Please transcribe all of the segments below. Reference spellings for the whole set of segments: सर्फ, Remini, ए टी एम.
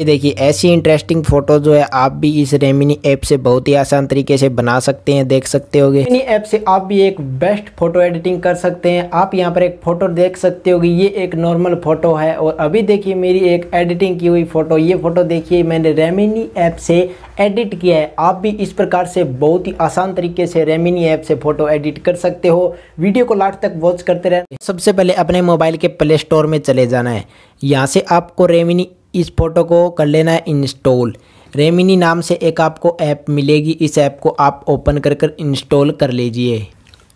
ये देखिए ऐसी इंटरेस्टिंग फोटो जो है आप भी इस रेमिनी ऐप से बहुत ही आसान तरीके से बना सकते हैं। देख सकते होगे रेमिनी ऐप से आप भी एक बेस्ट फोटो एडिटिंग कर सकते हैं। आप यहाँ पर एक फोटो देख सकते होगे, ये एक नॉर्मल फोटो है और अभी देखिए मेरी एक एडिटिंग की हुई फोटो, ये फोटो देखिए मैंने रेमिनी ऐप से एडिट किया है। आप भी इस प्रकार से बहुत ही आसान तरीके से रेमिनी ऐप से फोटो एडिट कर सकते हो। वीडियो को लास्ट तक वॉच करते रहें। सबसे पहले अपने मोबाइल के प्ले स्टोर में चले जाना है, यहाँ से आपको रेमिनी इस फोटो को कर लेना है इंस्टॉल। रेमिनी नाम से एक आपको ऐप मिलेगी, इस ऐप को आप ओपन कर कर इंस्टॉल कर लीजिए।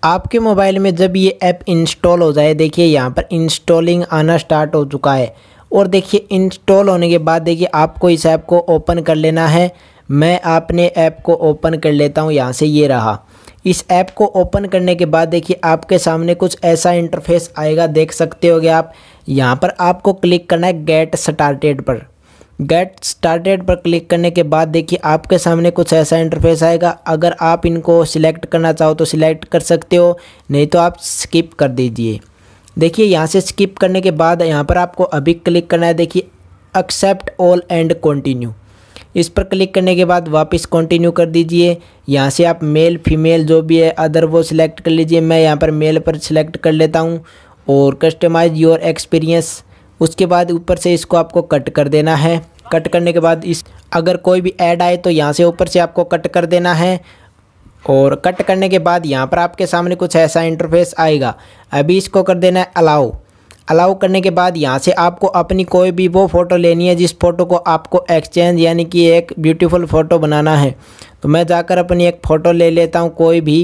आपके मोबाइल में जब ये ऐप इंस्टॉल हो जाए, देखिए यहाँ पर इंस्टॉलिंग आना स्टार्ट हो चुका है और देखिए इंस्टॉल होने के बाद देखिए आपको इस ऐप को ओपन कर लेना है। मैं अपने ऐप को ओपन कर लेता हूँ, यहाँ से ये रहा। इस ऐप को ओपन करने के बाद देखिए आपके सामने कुछ ऐसा इंटरफेस आएगा, देख सकते होगे आप। यहाँ पर आपको क्लिक करना है गेट स्टार्टेड पर। गेट स्टार्टेड पर क्लिक करने के बाद देखिए आपके सामने कुछ ऐसा इंटरफेस आएगा। अगर आप इनको सिलेक्ट करना चाहो तो सिलेक्ट कर सकते हो, नहीं तो आप स्किप कर दीजिए। देखिए यहाँ से स्किप करने के बाद यहाँ पर आपको अभी क्लिक करना है, देखिए एक्सेप्ट ऑल एंड कंटिन्यू। इस पर क्लिक करने के बाद वापस कंटिन्यू कर दीजिए। यहाँ से आप मेल फीमेल जो भी है अदर वो सिलेक्ट कर लीजिए। मैं यहाँ पर मेल पर सिलेक्ट कर लेता हूँ और कस्टमाइज़ योर एक्सपीरियंस। उसके बाद ऊपर से इसको आपको कट कर देना है। कट करने के बाद इस अगर कोई भी ऐड आए तो यहाँ से ऊपर से आपको कट कर देना है और कट करने के बाद यहाँ पर आपके सामने कुछ ऐसा इंटरफेस आएगा। अभी इसको कर देना है अलाउ। अलाउ करने के बाद यहाँ से आपको अपनी कोई भी वो फ़ोटो लेनी है जिस फ़ोटो को आपको एक्सचेंज यानी कि एक ब्यूटीफुल फ़ोटो बनाना है। तो मैं जाकर अपनी एक फ़ोटो ले लेता हूँ कोई भी।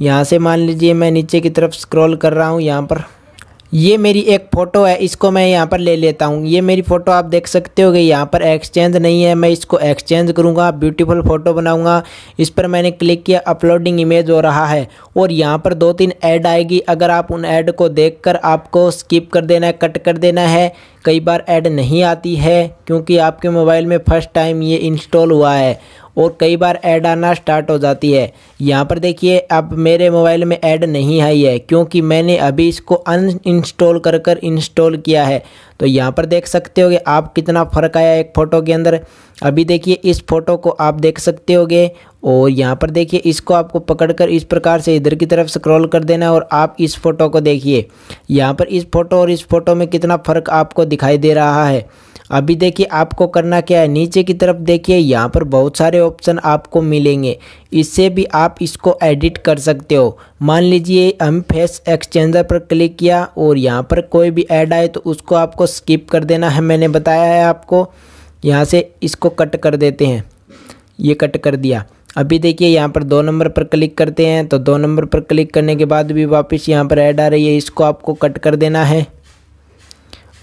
यहाँ से मान लीजिए मैं नीचे की तरफ स्क्रॉल कर रहा हूँ, यहाँ पर ये मेरी एक फ़ोटो है, इसको मैं यहाँ पर ले लेता हूँ। ये मेरी फ़ोटो आप देख सकते होगे, यहाँ पर एक्सचेंज नहीं है। मैं इसको एक्सचेंज करूँगा, ब्यूटीफुल फ़ोटो बनाऊँगा। इस पर मैंने क्लिक किया, अपलोडिंग इमेज हो रहा है और यहाँ पर 2-3 ऐड आएगी। अगर आप उन ऐड को देखकर आपको स्किप कर देना है, कट कर देना है। कई बार ऐड नहीं आती है क्योंकि आपके मोबाइल में फर्स्ट टाइम ये इंस्टॉल हुआ है और कई बार ऐड आना स्टार्ट हो जाती है। यहाँ पर देखिए अब मेरे मोबाइल में ऐड नहीं आई है क्योंकि मैंने अभी इसको अनइंस्टॉल कर कर इंस्टॉल किया है। तो यहाँ पर देख सकते होगे आप कितना फ़र्क आया एक फ़ोटो के अंदर। अभी देखिए इस फ़ोटो को आप देख सकते होगे और यहाँ पर देखिए इसको आपको पकड़कर इस प्रकार से इधर की तरफ स्क्रॉल कर देना है और आप इस फ़ोटो को देखिए। यहाँ पर इस फ़ोटो और इस फ़ोटो में कितना फ़र्क आपको दिखाई दे रहा है। अभी देखिए आपको करना क्या है, नीचे की तरफ देखिए यहाँ पर बहुत सारे ऑप्शन आपको मिलेंगे, इससे भी आप इसको एडिट कर सकते हो। मान लीजिए हम फेस एक्सचेंजर पर क्लिक किया और यहाँ पर कोई भी ऐड आए तो उसको आपको स्किप कर देना है, मैंने बताया है आपको। यहाँ से इसको कट कर देते हैं, ये कट कर दिया। अभी देखिए यहाँ पर 2 नंबर पर क्लिक करते हैं तो 2 नंबर पर क्लिक करने के बाद भी वापस यहाँ पर ऐड आ रही है, इसको आपको कट कर देना है।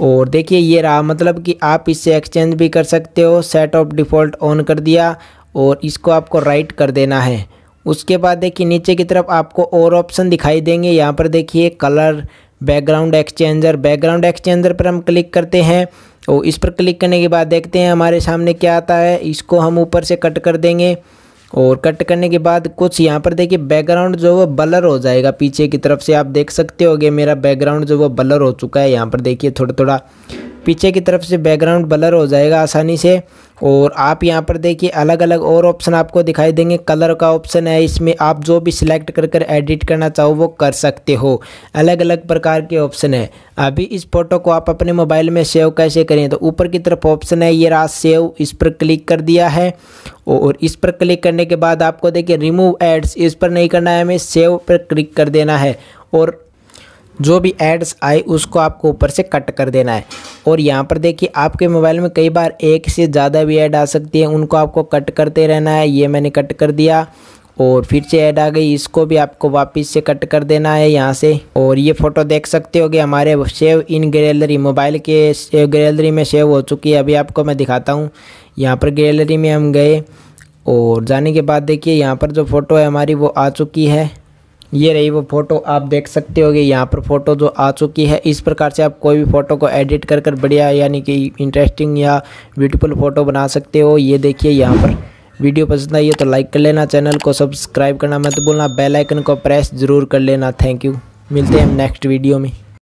और देखिए ये रहा, मतलब कि आप इससे एक्सचेंज भी कर सकते हो। सेट ऑफ डिफ़ॉल्ट ऑन कर दिया और इसको आपको राइट कर देना है। उसके बाद देखिए नीचे की तरफ आपको और ऑप्शन दिखाई देंगे। यहाँ पर देखिए colour, background exchanger. Background exchanger पर हम क्लिक करते हैं और इस पर क्लिक करने के बाद देखते हैं हमारे सामने क्या आता है। इसको हम ऊपर से कट कर देंगे और कट करने के बाद कुछ यहाँ पर देखिए बैकग्राउंड जो वो ब्लर हो जाएगा पीछे की तरफ से। आप देख सकते होगे मेरा बैकग्राउंड जो वो ब्लर हो चुका है। यहाँ पर देखिए थोड़ा थोड़ा पीछे की तरफ से बैकग्राउंड ब्लर हो जाएगा आसानी से। और आप यहाँ पर देखिए अलग अलग और ऑप्शन आपको दिखाई देंगे। कलर का ऑप्शन है, इसमें आप जो भी सिलेक्ट कर कर एडिट करना चाहो वो कर सकते हो। अलग अलग प्रकार के ऑप्शन है। अभी इस फोटो को आप अपने मोबाइल में सेव कैसे करें, तो ऊपर की तरफ ऑप्शन है ये रहा सेव, इस पर क्लिक कर दिया है। और इस पर क्लिक करने के बाद आपको देखिए रिमूव एड्स, इस पर नहीं करना है, हमें सेव पर क्लिक कर देना है और जो भी एड्स आए उसको आपको ऊपर से कट कर देना है। और यहाँ पर देखिए आपके मोबाइल में कई बार 1 से ज़्यादा भी ऐड आ सकती है, उनको आपको कट करते रहना है। ये मैंने कट कर दिया और फिर से ऐड आ गई, इसको भी आपको वापस से कट कर देना है यहाँ से। और ये फ़ोटो देख सकते होगे हमारे सेव इन गैलरी, मोबाइल के सेव गैलरी में सेव हो चुकी है। अभी आपको मैं दिखाता हूँ, यहाँ पर गैलरी में हम गए और जाने के बाद देखिए यहाँ पर जो फ़ोटो है हमारी वो आ चुकी है। ये रही वो फ़ोटो, आप देख सकते होगे यहाँ पर फ़ोटो जो आ चुकी है। इस प्रकार से आप कोई भी फ़ोटो को एडिट कर कर बढ़िया यानी कि इंटरेस्टिंग या ब्यूटीफुल फ़ोटो बना सकते हो। ये देखिए यहाँ पर वीडियो पसंद आई है तो लाइक कर लेना, चैनल को सब्सक्राइब करना मत भूलना, बेल आइकन को प्रेस ज़रूर कर लेना। थैंक यू, मिलते हैं हम नेक्स्ट वीडियो में।